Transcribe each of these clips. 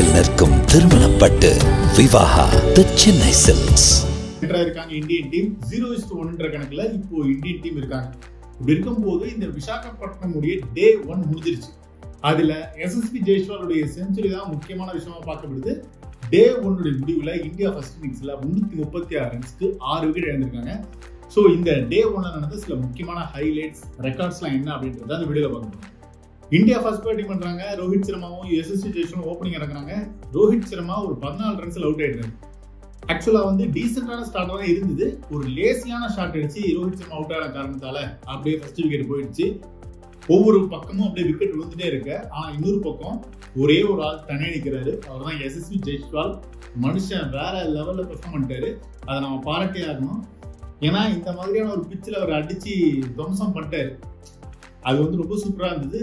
Padathil Nirkum Thirumanapattu Vivaha The Chennai Silks Indian team 0:1 கணக்குல இப்போ Indian team இருக்காங்க. இப்படி இருக்கும்போது இந்த விசாகப்பட்டினம் உடைய டே 1 முடிஞ்சிருச்சு. அதுல எஸ்எஸ்பி ஜெயஸ்வாலுடைய செஞ்சுரி தான் முக்கியமான விஷயமா பார்க்கப்படுது. டே 1 உடைய முடிவுல இந்தியா ஃபர்ஸ்ட் இன்னிங்ஸ்ல 336 ரன்ஸ்க்கு 6 விக்கெட் இழந்திருக்காங்க. சோ இந்த டே 1ல நடந்த சில முக்கியமான ஹைலைட்ஸ், ரெக்கார்ட்ஸ்லாம் என்ன அப்படின்றத அந்த வீடியோல பார்ப்போம். இந்தியா ஃபர்ஸ்ட் பேட்டிங் பண்றாங்க. ரோஹித் சர்மாவும் எஸ்எஸ்பி ஜெயஸ்வாலும் ஓபனிங் இறக்குறாங்க. ரோஹித் சர்மா ஒரு 14 ரன்ஸ்ல அவுட் ஆயிட்டாரு. ஆக்சுவலா வந்து டீசென்டான ஸ்டார்ட் தான் இருந்தது. ஒரு லேசியான ஷாட் அடிச்சு ரோஹித் சர்மா அவுட் ஆன காரணத்தால அப்படியே ஃபர்ஸ்ட் விக்கெட் போயிடுச்சு. ஒவ்வொரு பக்கமும் அப்படியே விக்கெட் விழுந்துட்டே இருக்கு. ஆனா இன்னொரு பக்கம் ஒரே ஒரு ஆள் தனி நிற்கிறாரு. அவர் தான் எஸ்எஸ்பி ஜெய்ஸ்வால். மனுஷன் வேற லெவல்ல பெர்ஃபார்ம் பண்ணிட்டாரு. அதை நம்ம பாராட்டே ஆகணும். ஏன்னா இந்த மாதிரியான ஒரு பிச்சில் அவர் அடிச்சு துவம்சம் பண்ணிட்டாரு. அது வந்து ரொம்ப சூப்பரா இருந்தது.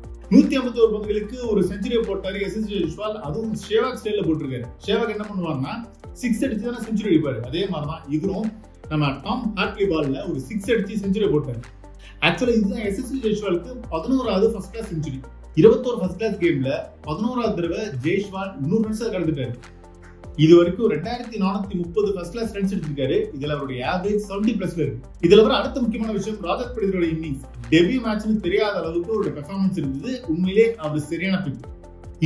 151 பந்துகளுக்கு ஒரு செஞ்சுரியை போட்டாரு எஸ்எஸ்வி ஜெய்ஸ்வால். அதுவும் ஷேவாக் ஸ்டைல போட்டிருக்காரு. ஷேவாக் என்ன பண்ணுவாருன்னா சிக்ஸ் அடிச்சு தானே செஞ்சுரி அடிப்பாரு. அதே மாதிரிதான் இவரும் நம்ம டாம் ஹார்ட்லி பால்ல ஒரு சிக்ஸ் அடிச்சு செஞ்சுரியை போட்டாரு. ஆக்சுவலா இதுதான் எஸ்எஸ்வி ஜெய்ஸ்வாலுக்கு 11வது first class century. 21 first class கேம்ல 11வது தடவை ஜெய்ஸ்வால் 300 ரன்ஸ் கடந்துட்டாரு. இது வரைக்கும் 2430 ஃபர்ஸ்ட் கிளாஸ் ரன்ஸ் எடுத்திருக்காரு. இதுல அவருடைய ஆவரேஜ் 70+ல இருக்கு. இதுல வர அடுத்த முக்கியமான விஷயம், ராஜத் பட்டிதாரோட இன்னிங்ஸ் டெபியூ மேட்ச்னு தெரியாத அளவுக்கு அவருடைய பெர்ஃபார்மன்ஸ் இருந்தது. உண்மையிலே அவர் சரியான பிக்.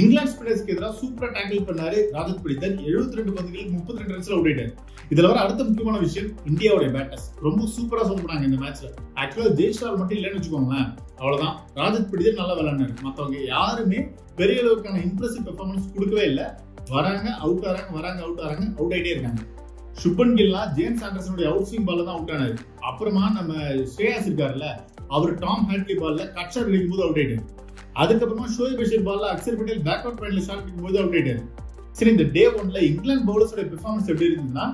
இங்கிலாந்து ஸ்பின்னர்ஸ்க்கு எதிராக சூப்பரா டேக்கிள் பண்ணாரு ராஜத் பட்டிதார். 72 பந்துகளுக்கு 32 ரன்ஸ்ல அவுட் ஆயிட்டாரு. இதுல வர அடுத்த முக்கியமான விஷயம், இந்தியாவுடைய பேட்டர்ஸ் ரொம்ப சூப்பரா சவுண்ட் பண்ணாங்க இந்த மேட்ச்ல. ஆக்சுவலா ஜெய்ஸ்வால் மட்டும் இல்லைன்னு வச்சுக்கோங்களேன், அவ்வளவுதான். ராஜத் பட்டிதார் நல்லா விளையாடினாரு. மற்றவங்க யாருமே பெரிய அளவுக்கான இம்ப்ரெசிவ் பெர்ஃபார்மன்ஸ் கொடுக்கவே இல்லை. வராங்க அவுட் ஆறாங்க அவுட் ஆகிட்டே இருக்காங்க. சுப்மன் கில்லாம் ஜேம்ஸ் ஆண்டர்சனுடைய அவுட் ஸ்விங் பால்ல தான் அவுட் ஆனாரு. அப்புறமா நம்ம ஸ்ரேயாஸ் இருக்காருல்ல, அவர் டாம் ஹார்ட்லி பால்ல கட் ஷாட் அடிக்கும் போது அவுட் ஆயிட்டாரு. அதுக்கப்புறமா ஷோயப் பஷீர் பால்ல அக்சர் பட்டேல் பேக் அவுட் பாயிண்ட்ல ஷாட் அடிக்கும் போது அவுட் ஆயிட்டாரு. சரி, இந்த டே 1ல இங்கிலாந்து பவுலர்ஸோட பெர்ஃபார்மன்ஸ் எப்படி இருந்ததுன்னா,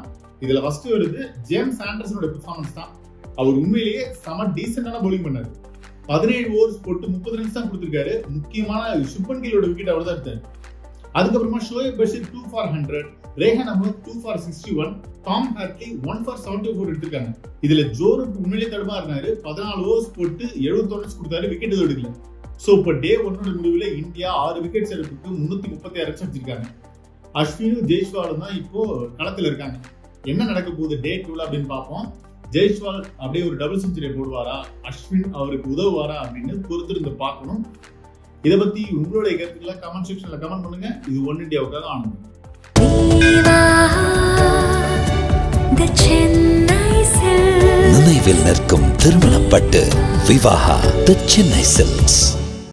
இதுல ஃபர்ஸ்ட் வருது ஜேம்ஸ் ஆண்டர்சனோட பெர்ஃபார்மன்ஸ் தான். அவர் உண்மையிலேயே செம டீசென்டான பவுலிங் பண்ணாரு. 17 ஓவர்ஸ் போட்டு 30 ரன்ஸ் தான் கொடுத்திருக்காரு. முக்கியமான சுப்மன் கில்லோட விக்கெட் அவர் தான் எடுத்தாரு. அதுக்கப்புறமா Shoaib Bashir 2 for 100, Rehan Ahmed 2 for 61, Tom Hartley 1 for 74 எடுத்திருக்காங்க. இதுல ஜோர் உண்மையிலே தடுமா இருந்தாரு. 14 ஓவர்ஸ் போட்டு 71 ரன்ஸ் கொடுத்தாரு. விக்கெட் எதுவும் எடுக்கல. சோ இப்ப டே 1 முடிவுல இந்தியா 6 விக்கெட் எடுத்துட்டு 336 ரன்ஸ் அடிச்சிருக்காங்க. அஸ்வினும் ஜெய்ஸ்வாலும் தான் இப்போ களத்துல இருக்காங்க. என்ன நடக்க போகுது டே 2ல அப்படின்னு பார்ப்போம். ஜெய்ஸ்வால் அப்படியே ஒரு டபுள் செஞ்சுரியை போடுவாரா, அஸ்வின் அவருக்கு உதவுவாரா அப்படின்னு பொறுத்திருந்து பார்க்கணும். இதை பத்தி உங்களுடைய கருத்துக்களை கமெண்ட் செக்ஷன்ல கமெண்ட் பண்ணுங்க. இது ஒன் இண்டியாவுக்காக ஆனந்தம். நினைவில் நிற்கும் திருமணப்பட்டு விவாஹா தி சென்னை சில்க்ஸ்.